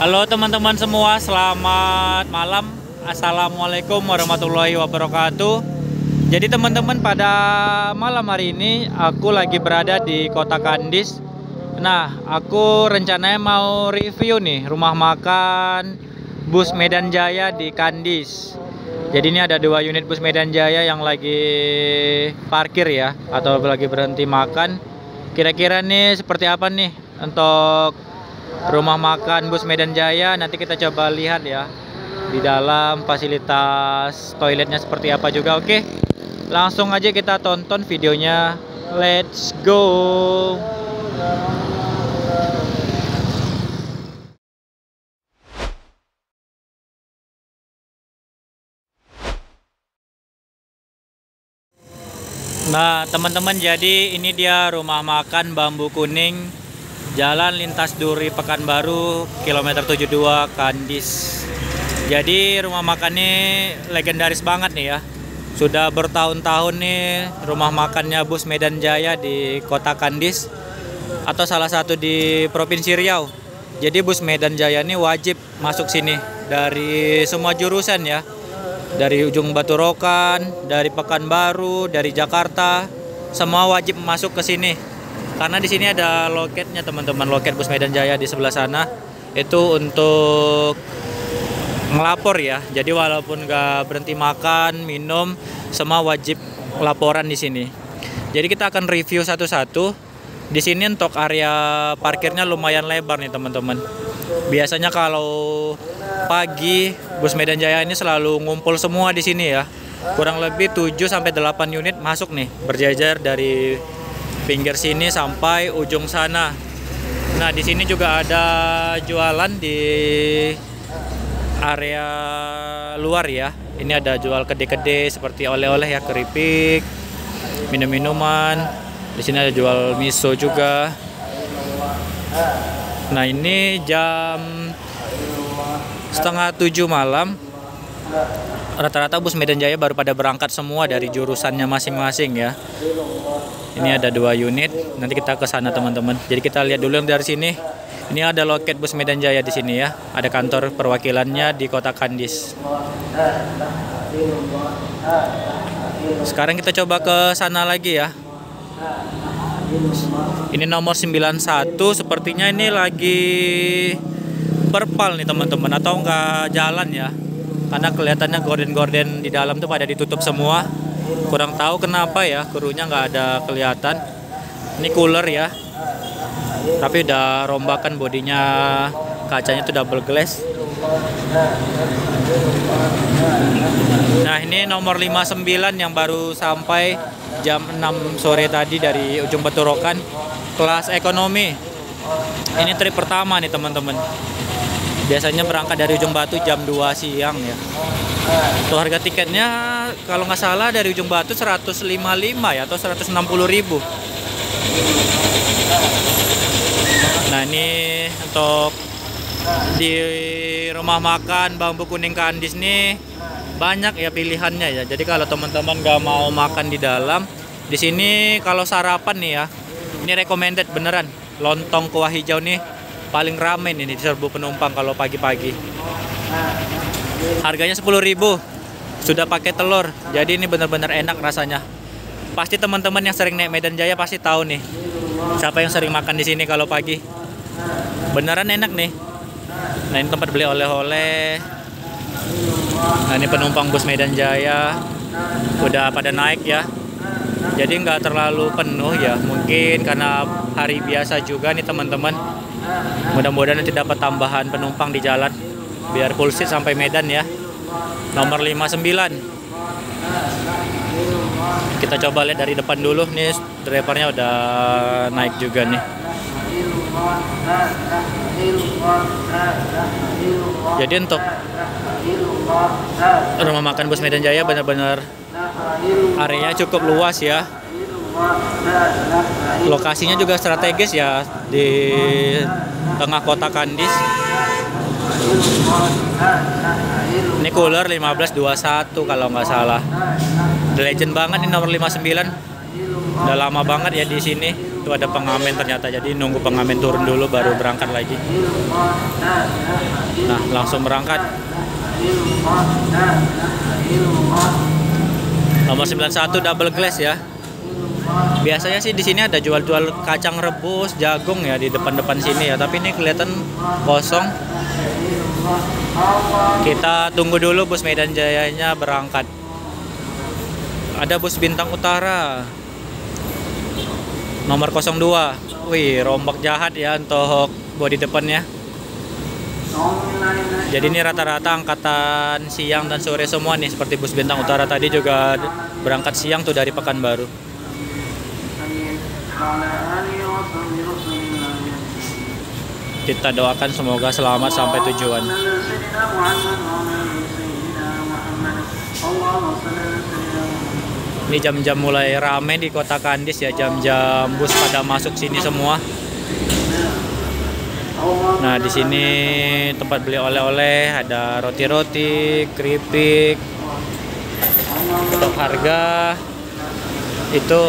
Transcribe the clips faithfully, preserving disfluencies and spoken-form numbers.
Halo teman-teman semua, selamat malam. Assalamualaikum warahmatullahi wabarakatuh. Jadi teman-teman, pada malam hari ini aku lagi berada di kota Kandis. Nah, aku rencananya mau review nih rumah makan Bus Medan Jaya di Kandis. Jadi ini ada dua unit Bus Medan Jaya yang lagi parkir ya, atau lagi berhenti makan. Kira-kira nih seperti apa nih untuk rumah makan Bus Medan Jaya. Nanti kita coba lihat ya, di dalam fasilitas toiletnya seperti apa juga. Oke, langsung aja kita tonton videonya. Let's go. Nah teman-teman, jadi ini dia rumah makan Bambu Kuning, Jalan Lintas Duri, Pekanbaru, kilometer tujuh puluh dua, Kandis. Jadi rumah makan ini legendaris banget nih ya. Sudah bertahun-tahun nih rumah makannya Bus Medan Jaya di kota Kandis, atau salah satu di Provinsi Riau. Jadi Bus Medan Jaya ini wajib masuk sini dari semua jurusan ya. Dari Ujung Batu Rokan, dari Pekanbaru, dari Jakarta, semua wajib masuk ke sini. Karena di sini ada loketnya teman-teman, loket Bus Medan Jaya di sebelah sana. Itu untuk ngelapor ya. Jadi walaupun nggak berhenti makan, minum, semua wajib laporan di sini. Jadi kita akan review satu-satu. Di sini untuk area parkirnya lumayan lebar nih teman-teman. Biasanya kalau pagi Bus Medan Jaya ini selalu ngumpul semua di sini ya. Kurang lebih tujuh sampai delapan unit masuk nih, berjajar dari pinggir sini sampai ujung sana. Nah, di sini juga ada jualan di area luar ya. Ini ada jual kede-kede seperti oleh-oleh ya, keripik, minum-minuman. Di sini ada jual miso juga. Nah, ini jam setengah tujuh malam. Rata-rata Bus Medan Jaya baru pada berangkat semua dari jurusannya masing-masing ya. Ini ada dua unit. Nanti kita ke sana teman-teman. Jadi kita lihat dulu yang dari sini. Ini ada loket Bus Medan Jaya di sini ya. Ada kantor perwakilannya di kota Kandis. Sekarang kita coba ke sana lagi ya. Ini nomor sembilan satu, sepertinya ini lagi perpal nih teman-teman, atau nggak jalan ya, karena kelihatannya gorden-gorden di dalam tuh pada ditutup semua. Kurang tahu kenapa ya, krunya nggak ada kelihatan. Ini cooler ya, tapi udah rombakan bodinya, kacanya tuh double glass. Nah, ini nomor lima sembilan yang baru sampai jam enam sore tadi dari Ujung Batu Rokan, kelas ekonomi. Ini trip pertama nih teman-teman. Biasanya berangkat dari Ujung Batu jam dua siang ya. Tuh, harga tiketnya kalau nggak salah dari Ujung Batu seratus lima puluh lima ya, atau seratus enam puluh ribu. Nah, ini untuk di rumah makan Bambu Kuning Kandis nih banyak ya pilihannya ya. Jadi kalau teman-teman gak mau makan di dalam, di sini kalau sarapan nih ya, ini recommended beneran. Lontong kuah hijau nih paling rame nih, diserbu penumpang kalau pagi-pagi. Harganya sepuluh ribu, sudah pakai telur. Jadi ini bener-bener enak rasanya. Pasti teman-teman yang sering naik Medan Jaya pasti tahu nih, siapa yang sering makan di sini kalau pagi. Beneran enak nih. Nah, ini tempat beli oleh-oleh. Nah, ini penumpang Bus Medan Jaya udah pada naik ya. Jadi nggak terlalu penuh ya, mungkin karena hari biasa juga nih teman-teman. Mudah-mudahan nanti dapat tambahan penumpang di jalan biar full seat sampai Medan ya. Nomor lima sembilan. Kita coba lihat dari depan dulu nih, drivernya udah naik juga nih. Jadi untuk rumah makan Bus Medan Jaya benar-benar areanya cukup luas ya. Lokasinya juga strategis ya, di tengah kota Kandis. Ini cooler lima belas dua puluh satu kalau nggak salah. Legend banget ini nomor lima sembilan. Udah lama banget ya di sini. Tuh ada pengamen ternyata. Jadi nunggu pengamen turun dulu baru berangkat lagi. Nah, langsung berangkat. Nomor sembilan puluh satu double glass ya. Biasanya sih di sini ada jual-jual kacang rebus, jagung ya di depan-depan sini ya, tapi ini kelihatan kosong. Kita tunggu dulu bus Medan Jayanya berangkat. Ada bus Bintang Utara nomor nol dua. Wih, rombak jahat ya untuk bodi depannya. Jadi ini rata-rata angkatan siang dan sore semua nih, seperti bus Bintang Utara tadi juga berangkat siang tuh dari Pekanbaru. Kita doakan semoga selamat sampai tujuan. Ini jam-jam mulai rame di kota Kandis ya, jam-jam bus pada masuk sini semua. Nah, di sini tempat beli oleh-oleh, ada roti-roti, keripik, untuk harga itu.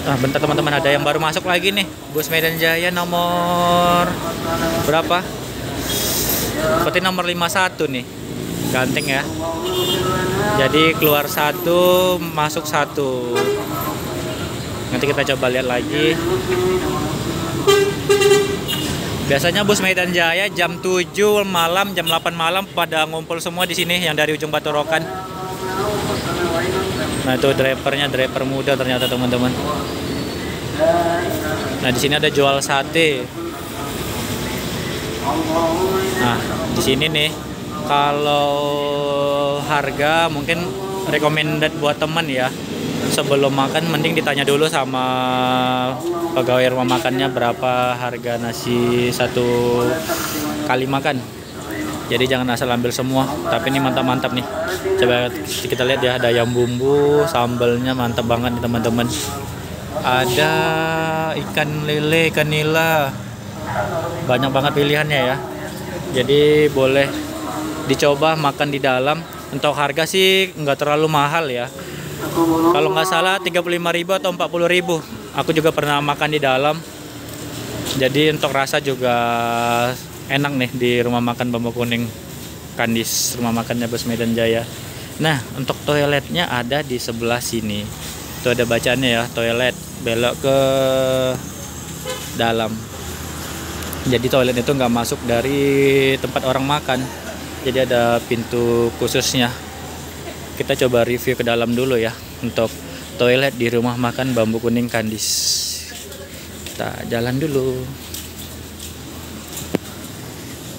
Nah, bentar teman-teman, ada yang baru masuk lagi nih, bus Medan Jaya nomor berapa? Seperti nomor lima puluh satu nih, ganteng ya. Jadi keluar satu, masuk satu. Nanti kita coba lihat lagi. Biasanya bus Medan Jaya jam tujuh malam, jam delapan malam pada ngumpul semua di sini yang dari Ujung Batu Rokan. Nah, itu drivernya driver muda ternyata, teman-teman. Nah, di sini ada jual sate. Nah, di sini nih kalau harga mungkin recommended buat teman ya. Sebelum makan mending ditanya dulu sama pegawai rumah makannya berapa harga nasi satu kali makan. Jadi jangan asal ambil semua. Tapi ini mantap-mantap nih. Coba kita lihat ya, ada ayam bumbu, sambalnya mantap banget nih teman-teman. Ada ikan lele, ikan nila. Banyak banget pilihannya ya. Jadi boleh dicoba makan di dalam. Untuk harga sih nggak terlalu mahal ya. Kalau nggak salah tiga puluh lima ribu atau empat puluh ribu. Aku juga pernah makan di dalam. Jadi untuk rasa juga enak nih di rumah makan Bambu Kuning Kandis, rumah makannya bus Medan Jaya. Nah, untuk toiletnya ada di sebelah sini. Tuh ada bacaannya ya, toilet belok ke dalam. Jadi toilet itu nggak masuk dari tempat orang makan. Jadi ada pintu khususnya. Kita coba review ke dalam dulu ya untuk toilet di rumah makan Bambu Kuning Kandis. Kita jalan dulu.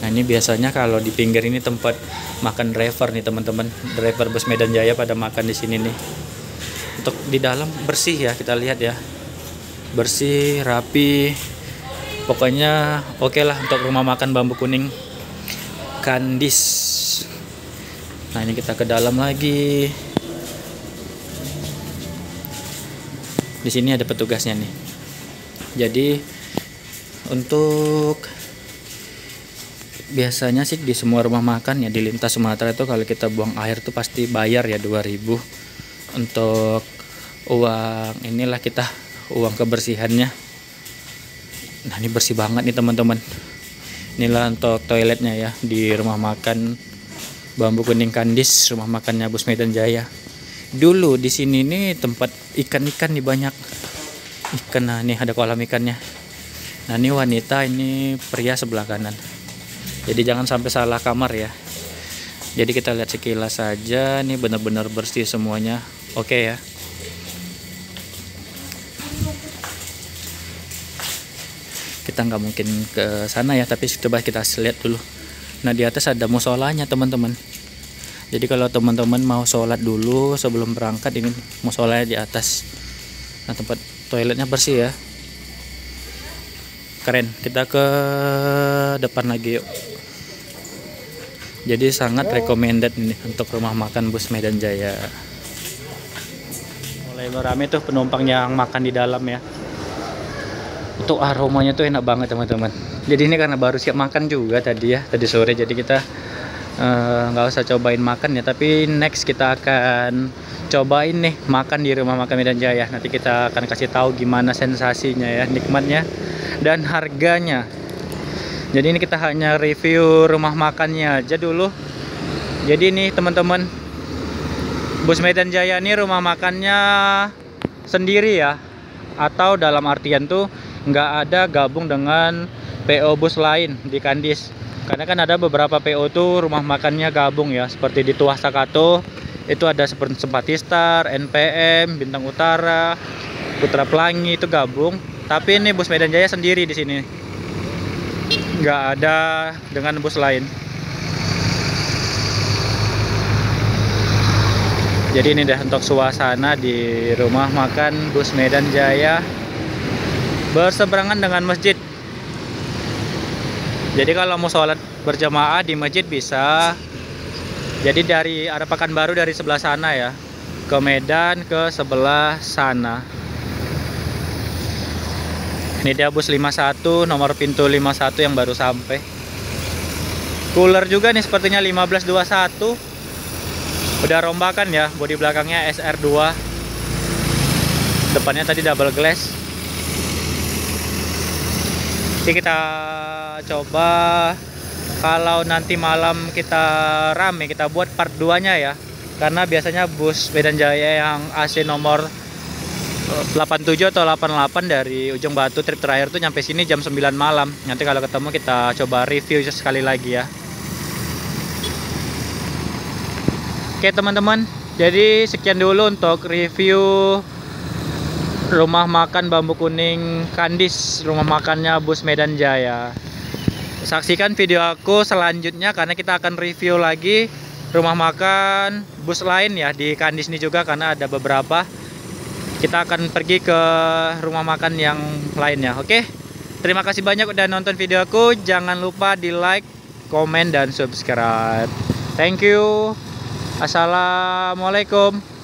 Nah, ini biasanya kalau di pinggir ini tempat makan driver nih teman-teman. Driver bus Medan Jaya pada makan di sini nih. Untuk di dalam bersih ya, kita lihat ya. Bersih, rapi. Pokoknya oke okay lah untuk rumah makan Bambu Kuning Kandis. Nah, ini kita ke dalam lagi. Di sini ada petugasnya nih. Jadi untuk biasanya sih di semua rumah makan ya di lintas Sumatera itu kalau kita buang air tuh pasti bayar ya dua ribu. Untuk uang inilah kita, uang kebersihannya. Nah, ini bersih banget nih teman-teman. Inilah untuk toiletnya ya di rumah makan Bambu Kuning Kandis, rumah makannya bus Medan Jaya. Dulu di sini nih tempat ikan-ikan nih, banyak ikan. Nah, nih ada kolam ikannya. Nah, ini wanita, ini pria sebelah kanan. Jadi jangan sampai salah kamar ya. Jadi kita lihat sekilas saja, nih benar-benar bersih semuanya. Oke ya. Kita nggak mungkin ke sana ya, tapi coba kita lihat dulu. Nah, di atas ada musolanya teman-teman. Jadi kalau teman-teman mau sholat dulu sebelum berangkat, ini musolanya di atas. Nah, tempat toiletnya bersih ya. Keren. Kita ke depan lagi yuk. Jadi sangat recommended nih untuk rumah makan bus Medan Jaya. Mulai beramai tuh penumpang yang makan di dalam ya. Itu aromanya tuh enak banget teman-teman. Jadi ini karena baru siap makan juga tadi ya, tadi sore. Jadi kita nggak uh, usah cobain makan ya, tapi next kita akan cobain nih makan di rumah makan Medan Jaya. Nanti kita akan kasih tahu gimana sensasinya ya, nikmatnya dan harganya. Jadi ini kita hanya review rumah makannya aja dulu. Jadi ini teman-teman, Bus Medan Jaya ini rumah makannya sendiri ya, atau dalam artian tuh nggak ada gabung dengan P O bus lain di Kandis. Karena kan ada beberapa P O tuh rumah makannya gabung ya, seperti di Tuah Sakato itu ada Sempatistar, N P M, Bintang Utara, Putra Pelangi, itu gabung. Tapi ini Bus Medan Jaya sendiri di sini, nggak ada dengan bus lain. Jadi ini dah untuk suasana di rumah makan Bus Medan Jaya, berseberangan dengan masjid. Jadi kalau mau sholat berjamaah di masjid bisa. Jadi dari arah Pekanbaru dari sebelah sana ya, ke Medan ke sebelah sana. Ini dia bus lima puluh satu, nomor pintu lima puluh satu yang baru sampai. Cooler juga nih sepertinya lima belas dua puluh satu. Udah rombakan ya, bodi belakangnya S R dua, depannya tadi double glass. Jadi kita coba kalau nanti malam kita rame, kita buat part dua nya ya, karena biasanya Bus Medan Jaya yang A C nomor delapan puluh tujuh atau delapan puluh delapan dari Ujung Batu trip terakhir tuh nyampe sini jam sembilan malam. Nanti kalau ketemu kita coba review sekali lagi ya. Oke teman-teman, jadi sekian dulu untuk review rumah makan Bambu Kuning Kandis, rumah makannya Bus Medan Jaya. Saksikan video aku selanjutnya karena kita akan review lagi rumah makan bus lain ya di Kandis ini juga, karena ada beberapa. Kita akan pergi ke rumah makan yang lainnya. Oke, terima kasih banyak udah nonton video aku. Jangan lupa di like, komen, dan subscribe. Thank you. Assalamualaikum.